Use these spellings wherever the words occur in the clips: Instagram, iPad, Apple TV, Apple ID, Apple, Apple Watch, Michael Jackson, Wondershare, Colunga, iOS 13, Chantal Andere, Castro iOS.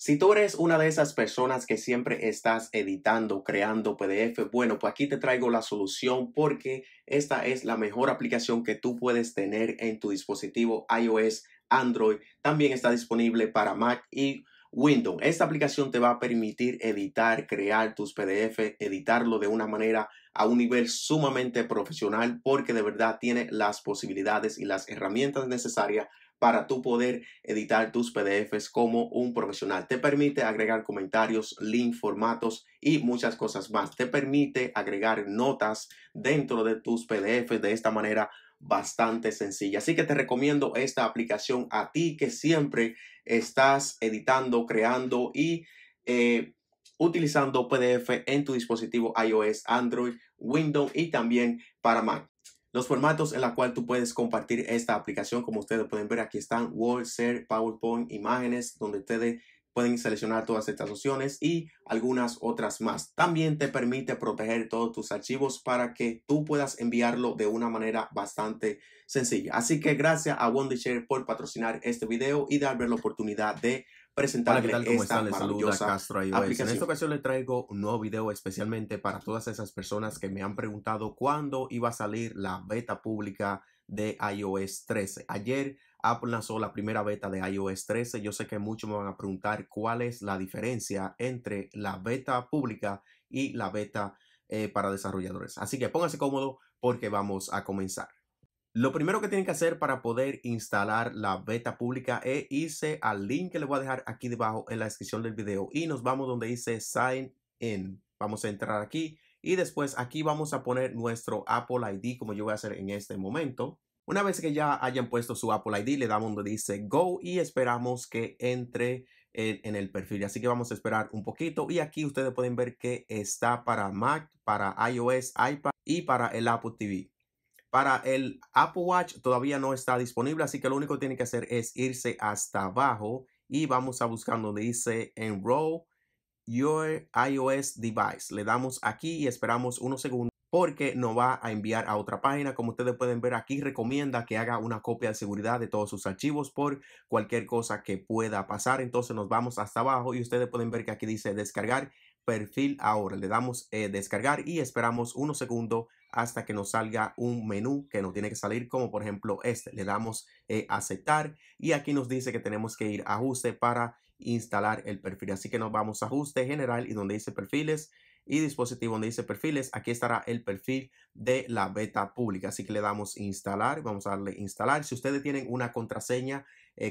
Si tú eres una de esas personas que siempre estás editando, creando PDF, bueno, pues aquí te traigo la solución porque esta es la mejor aplicación que tú puedes tener en tu dispositivo iOS, Android. También está disponible para Mac y Windows. Esta aplicación te va a permitir editar, crear tus PDF, editarlo de una manera a un nivel sumamente profesional porque de verdad tiene las posibilidades y las herramientas necesarias para tú poder editar tus PDFs como un profesional. Te permite agregar comentarios, links, formatos y muchas cosas más. Te permite agregar notas dentro de tus PDFs de esta manera bastante sencilla. Así que te recomiendo esta aplicación a ti que siempre estás editando, creando y utilizando PDF en tu dispositivo iOS, Android, Windows y también para Mac. Los formatos en los cuales tú puedes compartir esta aplicación, como ustedes pueden ver, aquí están Word, Share, PowerPoint, imágenes, donde ustedes pueden seleccionar todas estas opciones y algunas otras más. También te permite proteger todos tus archivos para que tú puedas enviarlo de una manera bastante sencilla. Así que gracias a Wondershare por patrocinar este video y darme la oportunidad de presentarle esta maravillosa Castro iOS. En esta ocasión le traigo un nuevo video especialmente para todas esas personas que me han preguntado cuándo iba a salir la beta pública de iOS 13. Ayer Apple lanzó la primera beta de iOS 13. Yo sé que muchos me van a preguntar cuál es la diferencia entre la beta pública y la beta para desarrolladores. Así que pónganse cómodos porque vamos a comenzar. Lo primero que tienen que hacer para poder instalar la beta pública es irse al link que les voy a dejar aquí debajo en la descripción del video y nos vamos donde dice Sign In. Vamos a entrar aquí y después aquí vamos a poner nuestro Apple ID como yo voy a hacer en este momento. Una vez que ya hayan puesto su Apple ID, le damos donde dice Go y esperamos que entre en el perfil. Así que vamos a esperar un poquito y aquí ustedes pueden ver que está para Mac, para iOS, iPad y para el Apple TV. Para el Apple Watch todavía no está disponible, así que lo único que tienen que hacer es irse hasta abajo y vamos a buscar donde dice Enroll Your iOS Device. Le damos aquí y esperamos unos segundos porque nos va a enviar a otra página. Como ustedes pueden ver aquí, recomienda que haga una copia de seguridad de todos sus archivos por cualquier cosa que pueda pasar. Entonces nos vamos hasta abajo y ustedes pueden ver que aquí dice Descargar perfil ahora. Le damos descargar y esperamos unos segundos hasta que nos salga un menú que nos tiene que salir, como por ejemplo este. Le damos aceptar y aquí nos dice que tenemos que ir a ajuste para instalar el perfil. Así que nos vamos a ajuste general y donde dice perfiles y dispositivo, donde dice perfiles, aquí estará el perfil de la beta pública. Así que le damos instalar, vamos a darle instalar. Si ustedes tienen una contraseña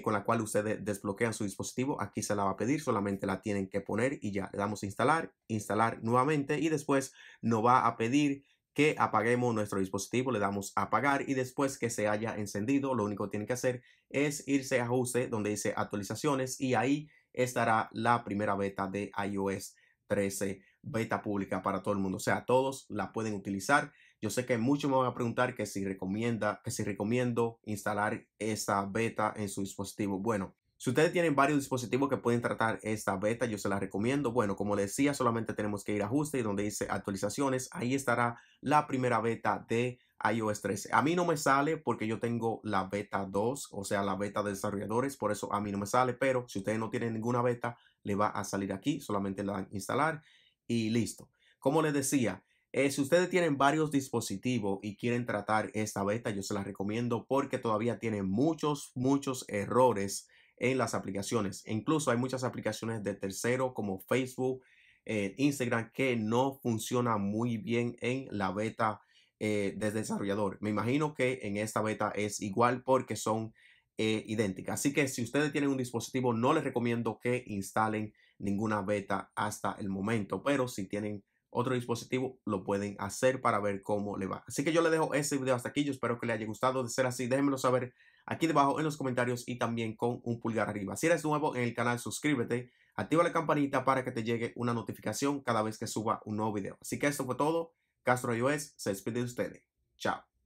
con la cual ustedes desbloquean su dispositivo, aquí se la va a pedir, solamente la tienen que poner y ya. Le damos instalar, instalar nuevamente y después nos va a pedir que apaguemos nuestro dispositivo. Le damos apagar y después que se haya encendido, lo único que tienen que hacer es irse a ajuste donde dice actualizaciones y ahí estará la primera beta de iOS 13 beta pública para todo el mundo. O sea, todos la pueden utilizar. Yo sé que muchos me van a preguntar que si recomiendo instalar esta beta en su dispositivo. Bueno, si ustedes tienen varios dispositivos que pueden tratar esta beta, yo se la recomiendo. Bueno, como les decía, solamente tenemos que ir a ajuste y donde dice actualizaciones, ahí estará la primera beta de iOS 13. A mí no me sale porque yo tengo la beta 2, o sea, la beta de desarrolladores, por eso a mí no me sale, pero si ustedes no tienen ninguna beta, le va a salir aquí, solamente le dan instalar y listo. Como les decía, si ustedes tienen varios dispositivos y quieren tratar esta beta, yo se la recomiendo porque todavía tiene muchos errores en las aplicaciones. Incluso hay muchas aplicaciones de tercero como Facebook, Instagram, que no funcionan muy bien en la beta de desarrollador. Me imagino que en esta beta es igual porque son idéntica. Así que si ustedes tienen un dispositivo, no les recomiendo que instalen ninguna beta hasta el momento, pero si tienen otro dispositivo, lo pueden hacer para ver cómo le va. Así que yo les dejo este video hasta aquí. Yo espero que les haya gustado. De ser así, déjenmelo saber aquí debajo en los comentarios y también con un pulgar arriba. Si eres nuevo en el canal, suscríbete, activa la campanita para que te llegue una notificación cada vez que suba un nuevo video. Así que esto fue todo. Castro iOS se despide de ustedes. Chao.